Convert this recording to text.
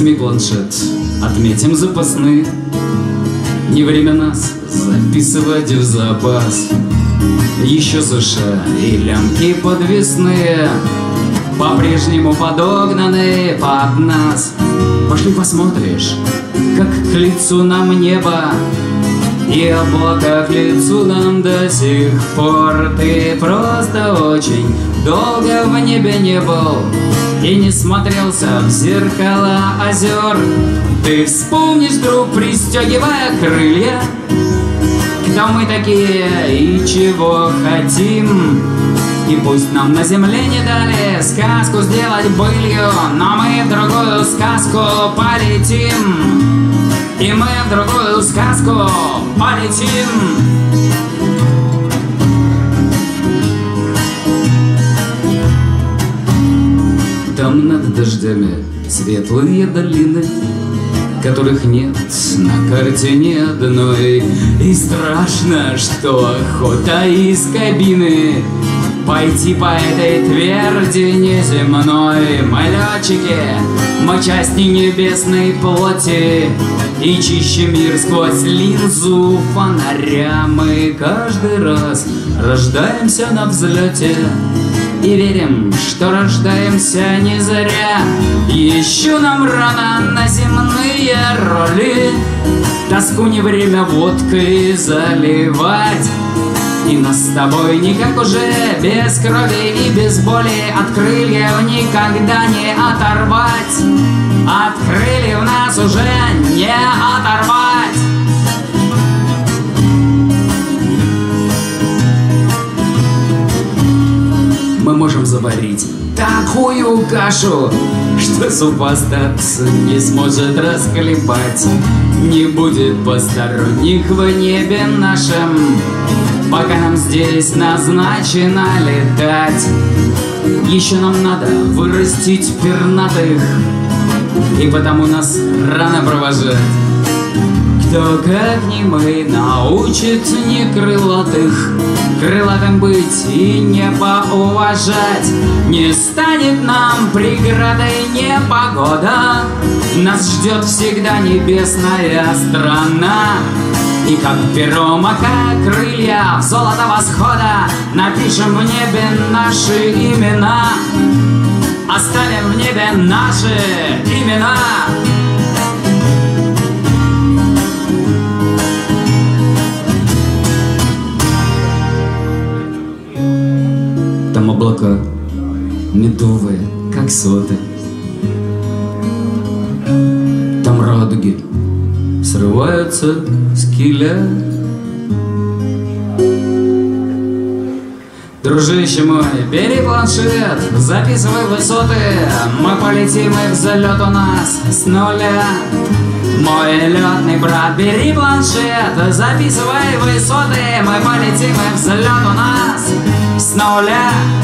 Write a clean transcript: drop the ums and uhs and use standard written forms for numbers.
возьми планшет, отметим запасные. Не время нас записывать в запас. Еще США и лямки подвесные, по-прежнему подогнаны под нас. Пошли посмотришь, как к лицу нам небо, и облака к лицу нам до сих пор. Ты просто очень долго в небе не был и не смотрелся в зеркала озер. Ты вспомнишь, вдруг пристегивая крылья, кто мы такие и чего хотим. И пусть нам на земле не дали сказку сделать былью, но мы в другую сказку полетим. И мы в другую сказку полетим. Там над дождями светлые долины, которых нет на карте ни одной. И страшно, что охота из кабины пойти по этой тверди неземной. Мы летчики, мы части небесной плоти, и чищем мир сквозь линзу фонаря. Мы каждый раз рождаемся на взлете и верим, что рождаемся не зря. Еще нам рано на земные роли, тоску не время водкой заливать. И нас с тобой никак уже без крови и без боли от крыльев никогда не оторвать. От крыльев нас уже не оторвать. Мы можем заварить такую кашу, что супостат не сможет расхлебать. Не будет посторонних в небе нашем, пока нам здесь назначено летать. Еще нам надо вырастить пернатых, и потому нас рано провожать. Кто, как не мы, научит некрылатых крылатым быть и небо уважать? Не станет нам преградой непогода, нас ждет всегда небесная страна. И как пером, а как крылья в золото восхода напишем в небе наши имена. Оставим в небе наши имена. Там облака медовые, как соты. Там радуги срываются с киля. Дружище мой, бери планшет, записывай высоты, мы полетим, и взлет у нас с нуля. Мой летный брат, бери планшет, записывай высоты, мы полетим, и взлет у нас с нуля.